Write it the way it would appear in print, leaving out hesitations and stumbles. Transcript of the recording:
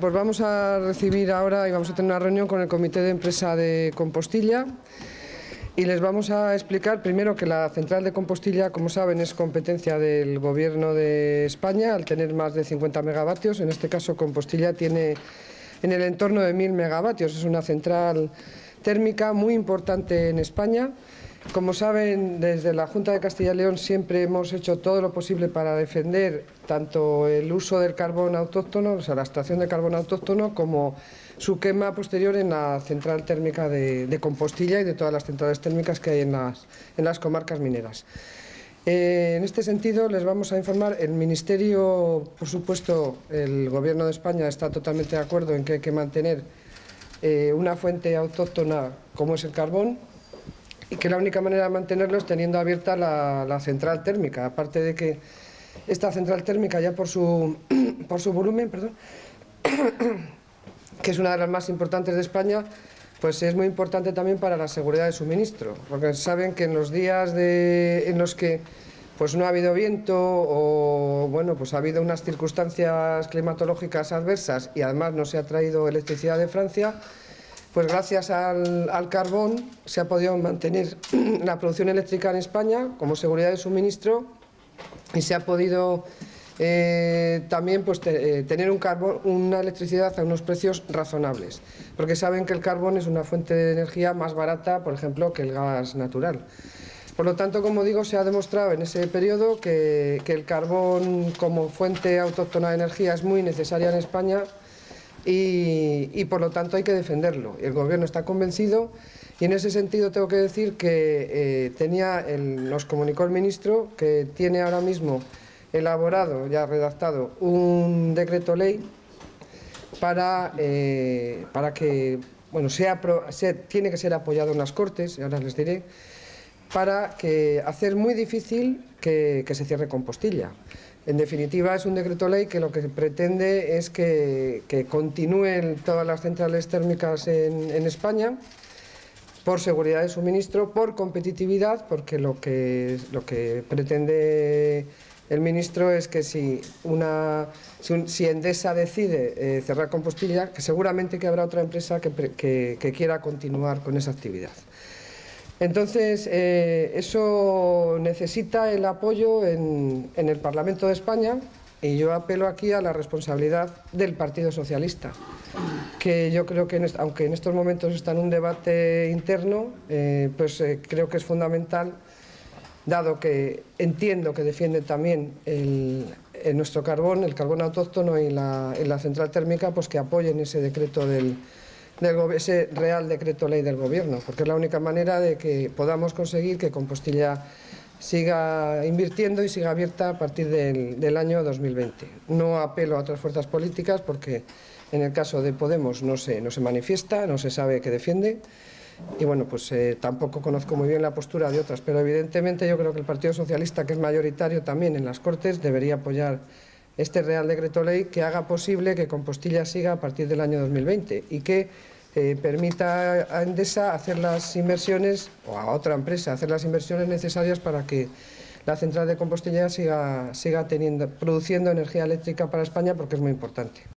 Pues vamos a recibir ahora y vamos a tener una reunión con el Comité de Empresa de Compostilla y les vamos a explicar primero que la central de Compostilla, como saben, es competencia del Gobierno de España al tener más de 50 megavatios. En este caso Compostilla tiene en el entorno de 1000 megavatios, es una central térmica muy importante en España. Como saben, desde la Junta de Castilla y León siempre hemos hecho todo lo posible para defender tanto el uso del carbón autóctono, o sea, la extracción de carbón autóctono, como su quema posterior en la central térmica de Compostilla y de todas las centrales térmicas que hay en las comarcas mineras. En este sentido, les vamos a informar, el Ministerio, por supuesto, el Gobierno de España está totalmente de acuerdo en que hay que mantener una fuente autóctona como es el carbón, y que la única manera de mantenerlo es teniendo abierta la central térmica, aparte de que esta central térmica ya por su volumen, perdón, que es una de las más importantes de España, pues es muy importante también para la seguridad de suministro, porque saben que en los días en los que pues no ha habido viento o bueno, pues ha habido unas circunstancias climatológicas adversas y además no se ha traído electricidad de Francia, pues gracias al carbón se ha podido mantener la producción eléctrica en España como seguridad de suministro y se ha podido también pues, tener una electricidad a unos precios razonables, porque saben que el carbón es una fuente de energía más barata, por ejemplo, que el gas natural. Por lo tanto, como digo, se ha demostrado en ese periodo que el carbón como fuente autóctona de energía es muy necesaria en España. Y por lo tanto hay que defenderlo. El Gobierno está convencido y en ese sentido tengo que decir que nos comunicó el ministro que tiene ahora mismo elaborado, ya redactado, un decreto ley para que, bueno, tiene que ser apoyado en las Cortes, y ahora les diré, para hacer muy difícil que se cierre Compostilla. En definitiva, es un decreto ley que lo que pretende es que continúen todas las centrales térmicas en España por seguridad de suministro, por competitividad, porque lo que pretende el ministro es que si Endesa decide cerrar Compostilla, que seguramente que habrá otra empresa que quiera continuar con esa actividad. Entonces, eso necesita el apoyo en el Parlamento de España y yo apelo aquí a la responsabilidad del Partido Socialista, que yo creo que, aunque en estos momentos está en un debate interno, creo que es fundamental, dado que entiendo que defiende también nuestro carbón, el carbón autóctono y la central térmica, pues que apoyen ese decreto ese Real Decreto Ley del Gobierno, porque es la única manera de que podamos conseguir que Compostilla siga invirtiendo y siga abierta a partir del año 2020. No apelo a otras fuerzas políticas porque en el caso de Podemos no se manifiesta, no se sabe qué defiende y bueno, pues tampoco conozco muy bien la postura de otras, pero evidentemente yo creo que el Partido Socialista, que es mayoritario también en las Cortes, debería apoyar este Real Decreto Ley que haga posible que Compostilla siga a partir del año 2020 y que permita a Endesa hacer las inversiones, o a otra empresa, hacer las inversiones necesarias para que la central de Compostilla siga produciendo energía eléctrica para España, porque es muy importante.